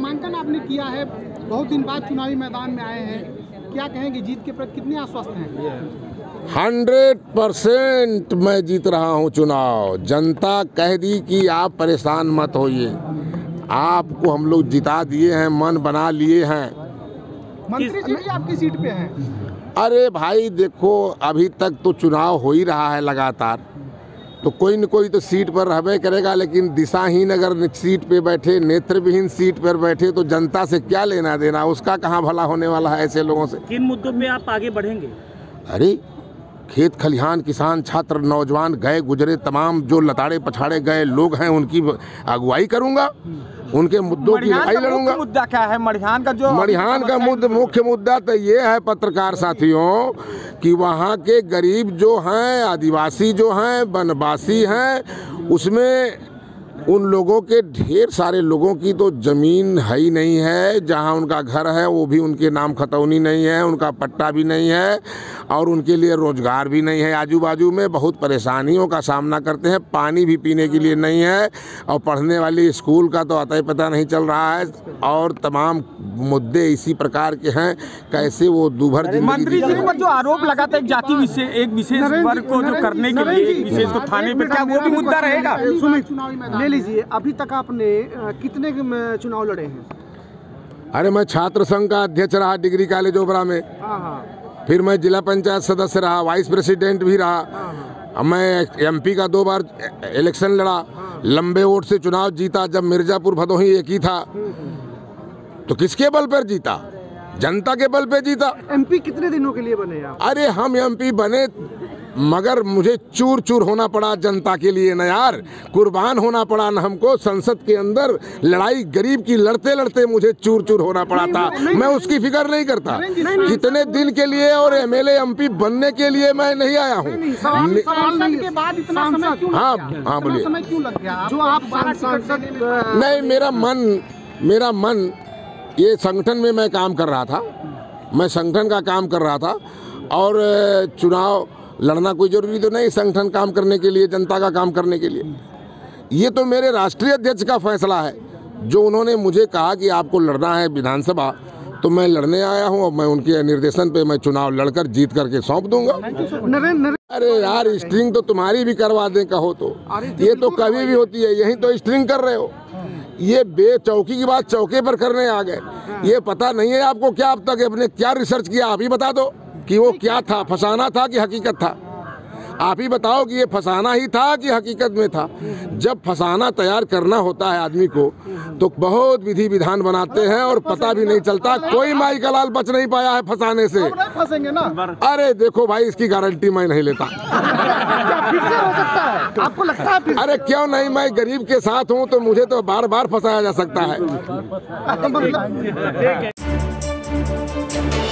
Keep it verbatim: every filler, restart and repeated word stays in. नामांकन आपने किया है, बहुत दिन बाद चुनावी मैदान में आए हैं, क्या कहेंगे जीत के प्रति, कितने आश्वस्त हैं? हंड्रेड परसेंट मैं जीत रहा हूं चुनाव। जनता कह दी कि आप परेशान मत होइए, आपको हम लोग जिता दिए हैं, मन बना लिए हैं। मंत्री जी भी आपकी सीट पे हैं। अरे भाई देखो, अभी तक तो चुनाव हो ही रहा है लगातार, तो कोई न कोई तो सीट पर रहबे करेगा, लेकिन दिशाहीन अगर सीट पे बैठे, नेत्रविहीन सीट पर बैठे तो जनता से क्या लेना देना, उसका कहाँ भला होने वाला है ऐसे लोगों से। किन मुद्दों पे आप आगे बढ़ेंगे? अरे खेत खलिहान, किसान, छात्र, नौजवान, गए गुजरे तमाम जो लताड़े पछाड़े गए लोग हैं उनकी अगुवाई करूंगा, उनके मुद्दों की लड़ाई लड़ूंगा। मुद्दा क्या है मड़िहान का? जो मड़िहान का मुद्दा, मुख्य मुद्दा तो ये है पत्रकार साथियों कि वहाँ के गरीब जो हैं, आदिवासी जो हैं, वनवासी हैं, उसमें उन लोगों के, ढेर सारे लोगों की तो ज़मीन है ही नहीं है, जहाँ उनका घर है वो भी उनके नाम खतौनी नहीं है, उनका पट्टा भी नहीं है और उनके लिए रोज़गार भी नहीं है। आजू बाजू में बहुत परेशानियों का सामना करते हैं, पानी भी पीने के लिए नहीं है और पढ़ने वाले स्कूल का तो अता पता नहीं चल रहा है। और तमाम मुद्दे इसी प्रकार के हैं, कैसे वो दूभर जिंदगी। जो आरोप लगा था एक जाति विशेष, एक विशेष वर्ग को जो करने के लिए विशेष, तो थाने पर क्या वो भी मुद्दा रहेगा? ले लीजिए, अभी तक आपने कितने चुनाव लड़े हैं? अरे मैं छात्र संघ का अध्यक्ष रहा डिग्री कॉलेज ओबरा में, फिर मैं जिला पंचायत सदस्य रहा, वाइस प्रेसिडेंट भी रहा, मैं एमपी का दो बार इलेक्शन लड़ा, लंबे वोट से चुनाव जीता, जब मिर्ज़ापुर भदोही एक ही था। तो किसके बल पर जीता? जनता के बल पे जीता। एमपी कितने दिनों के लिए बने आप? अरे हम एमपी बने मगर मुझे चूर चूर होना पड़ा जनता के लिए न यार, कुर्बान होना पड़ा न हमको। संसद के अंदर लड़ाई गरीब की लड़ते लड़ते मुझे चूर चूर होना पड़ा था। मैं उसकी फिक्र नहीं करता कितने दिन के लिए और एमएलए एमपी बनने के लिए मैं नहीं आया हूँ। हाँ हाँ बोलिए। नहीं, मेरा मन मेरा मन ये संगठन में मैं काम कर रहा था, मैं संगठन का काम कर रहा था और चुनाव लड़ना कोई जरूरी तो नहीं, संगठन काम करने के लिए, जनता का काम करने के लिए। ये तो मेरे राष्ट्रीय अध्यक्ष का फैसला है, जो उन्होंने मुझे कहा कि आपको लड़ना है विधानसभा, तो मैं लड़ने आया हूँ और मैं उनके निर्देशन पे मैं चुनाव लड़कर जीत करके सौंप दूंगा। नरे, नरे। अरे यार स्ट्रिंग तो तुम्हारी भी करवा दें कहो तो, ये तो कभी भी होती है, यही तो स्ट्रिंग कर रहे हो। ये बेचौकी की बात चौके पर करने आ गए, ये पता नहीं है आपको क्या, अब तक आपने क्या रिसर्च किया आप ही बता दो कि वो क्या था, फसाना था कि हकीकत था? आप ही बताओ कि ये फसाना ही था कि हकीकत में था। जब फसाना तैयार करना होता है आदमी को तो बहुत विधि विधान बनाते हैं और पता भी नहीं चलता। कोई माई का लाल बच नहीं पाया है फसाने से। फंसेंगे ना? अरे देखो भाई, इसकी गारंटी मैं नहीं लेता। फिर से हो सकता है, आपको लगता है? अरे क्यों नहीं, मैं गरीब के साथ हूँ तो मुझे तो बार बार फंसाया जा सकता है।